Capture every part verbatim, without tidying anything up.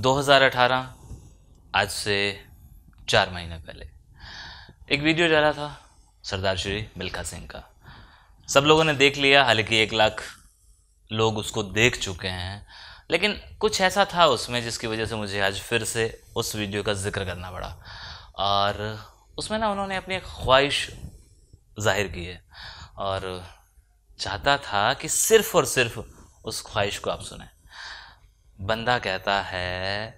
दो हज़ार अठारह, आज से चार महीने पहले एक वीडियो डाला था सरदार श्री मिल्खा सिंह का। सब लोगों ने देख लिया, हालांकि एक लाख लोग उसको देख चुके हैं, लेकिन कुछ ऐसा था उसमें जिसकी वजह से मुझे आज फिर से उस वीडियो का जिक्र करना पड़ा। और उसमें ना उन्होंने अपनी एक ख्वाहिश जाहिर की है और चाहता था कि सिर्फ़ और सिर्फ उस ख्वाहिश को आप सुने। बंदा कहता है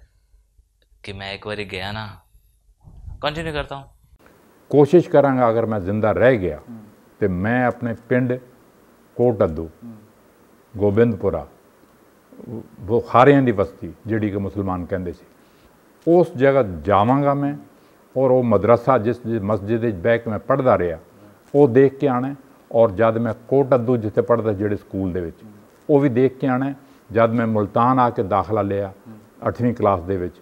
कि मैं एक बार गया ना, कंटिन्यू करता हूँ, कोशिश करांगा अगर मैं जिंदा रह गया तो मैं अपने पिंड कोट अद्दू गोबिंदपुरा वो खारियां दी बस्ती जिड़ी के मुसलमान कहते थे, उस जगह जावांगा मैं और वो मदरसा जिस मस्जिद बह के मैं पढ़ता रहा वो देख के आना। और जब मैं कोट अद्दू जिते पढ़ता जोड़े स्कूल दे विच वो भी देख के आना। जब मैं मुल्तान आके दाखला लिया अठवीं क्लास दे विच,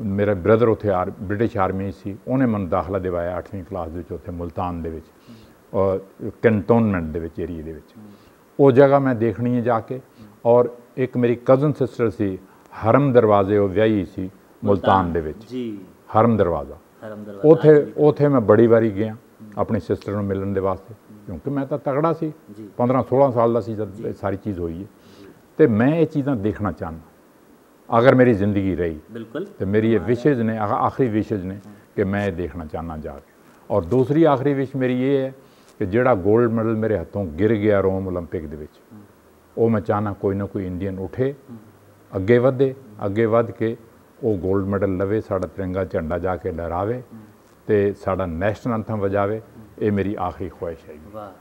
मेरा ब्रदर उत्थे आर ब्रिटिश आर्मी सी, उन्हें मैं दाखला दिवाया अठवीं क्लास दे विच उत्थे मुल्तान दे विच और कैंटोनमेंट दे विच एरिए दे विच। वो जगह मैं देखनी है जाके। और एक मेरी कज़न सिस्टर सी हरम दरवाजे वो व्याही सी मुल्तान दे विच, हरम दरवाज़ा उत्थे उत्थे मैं बड़ी बारी गया अपनी सिस्टर को मिलने वास्ते, क्योंकि मैं तो तगड़ा सी, पंद्रह सोलह साल का सी जब सारी चीज़ हुई है। तो मैं ये चीज़ां देखना चाहना अगर मेरी ज़िंदगी रही बिल्कुल, तो मेरी ये विशेज़ ने आखिरी विशेज़ ने कि मैं ये देखना चाहना जाके। और दूसरी आखिरी विश मेरी ये है कि जोड़ा गोल्ड मेडल मेरे हथों गिर गया रोम ओलंपिक दे विच, वो मैं चाहना कोई ना कोई इंडियन उठे अगे वधे, अगे वध के वो गोल्ड मेडल लवे, साड़ा तिरंगा झंडा जाके लहरावे ते साड़ा नेशनल एंथम वजावे। ये मेरी आखिरी ख्वाहिश है।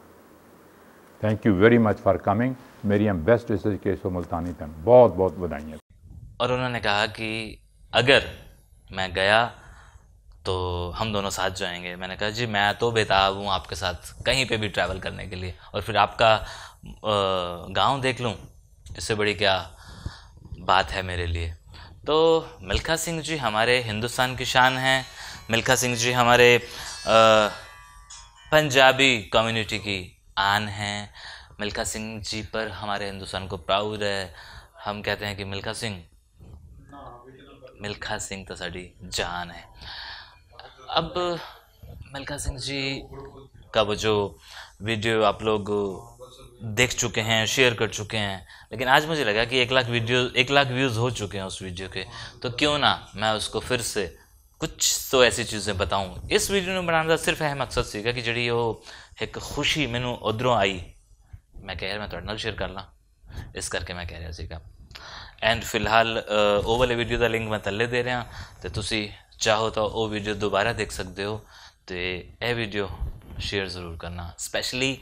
Thank you very much for coming, मेरी हम बेस्ट विशेज केसो मुल्तानी तन बहुत बहुत बधाइयाँ। और उन्होंने कहा कि अगर मैं गया तो हम दोनों साथ जाएंगे। मैंने कहा जी मैं तो बेताब हूँ आपके साथ कहीं पे भी ट्रैवल करने के लिए, और फिर आपका गांव देख लूँ इससे बड़ी क्या बात है मेरे लिए। तो मिल्खा सिंह जी हमारे हिंदुस्तान की शान हैं, मिल्खा सिंह जी हमारे आ, पंजाबी कम्युनिटी की आन हैं, मिल्खा सिंह जी पर हमारे हिंदुस्तान को प्राउड है। हम कहते हैं कि मिल्खा सिंह मिल्खा सिंह तो साड़ी जान है। अब मिल्खा सिंह जी का वो जो वीडियो आप लोग देख चुके हैं, शेयर कर चुके हैं, लेकिन आज मुझे लगा कि एक लाख वीडियो एक लाख व्यूज़ हो चुके हैं उस वीडियो के, तो क्यों ना मैं उसको फिर से कुछ तो ऐसी चीज़ें बताऊँ। इस वीडियो में बनाने का सिर्फ यह मकसद सीगा कि जी वो एक खुशी मैनू उधरों आई, मैं कह रहा मैं थोड़े नाल शेयर कर ला, इस करके मैं कह रहा सीगा। एंड फिलहाल वो वाले वीडियो का लिंक मैं थले दे रहा, तो तुसी चाहो तो वो वीडियो दोबारा देख सकते हो। तो यह वीडियो शेयर जरूर करना, स्पैशली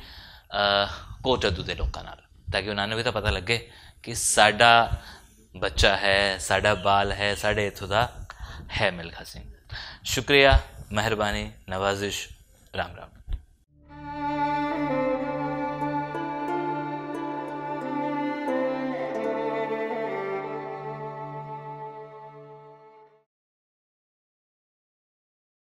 कोट अद्दू के लोगों नाल, ताकि उन्होंने भी तो पता लगे कि साडा बच्चा है, साडा बाल है, साढ़े इथों का है मिल्खा सिंह। शुक्रिया, मेहरबानी, नवाजिश, राम राम।